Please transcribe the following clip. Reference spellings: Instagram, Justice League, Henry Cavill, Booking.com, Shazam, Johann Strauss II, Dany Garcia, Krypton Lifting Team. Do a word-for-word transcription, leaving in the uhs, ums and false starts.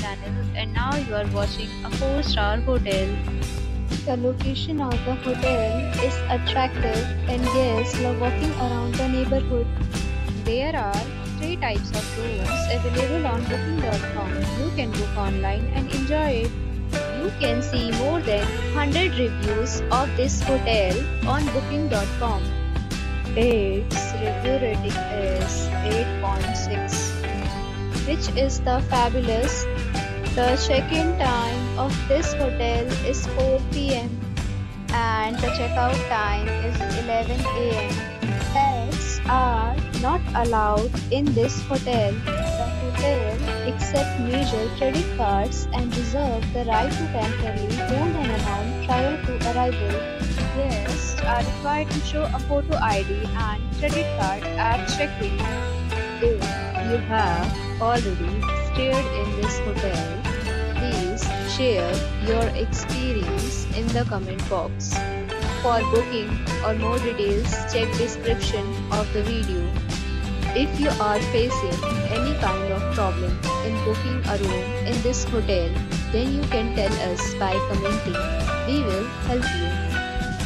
channel, and now you are watching a four star hotel. The location of the hotel is attractive and guests love walking around the neighborhood. There are three types of rooms available on Booking dot com. You can book online and enjoy it. You can see more than one hundred reviews of this hotel on Booking dot com. Its review rating is eight point six, which is the fabulous. The check-in time of this hotel is four p m and the checkout time is eleven a m Pets are not allowed in this hotel. The hotel accepts major credit cards and reserves the right to temporarily hold an amount prior to arrival. Guests are required to show a photo I D and credit card at check-in. If you have already stayed in this hotel, please share your experience in the comment box. For booking or more details, check description of the video. If you are facing any kind of problem in booking a room in this hotel, then you can tell us by commenting. We will help you.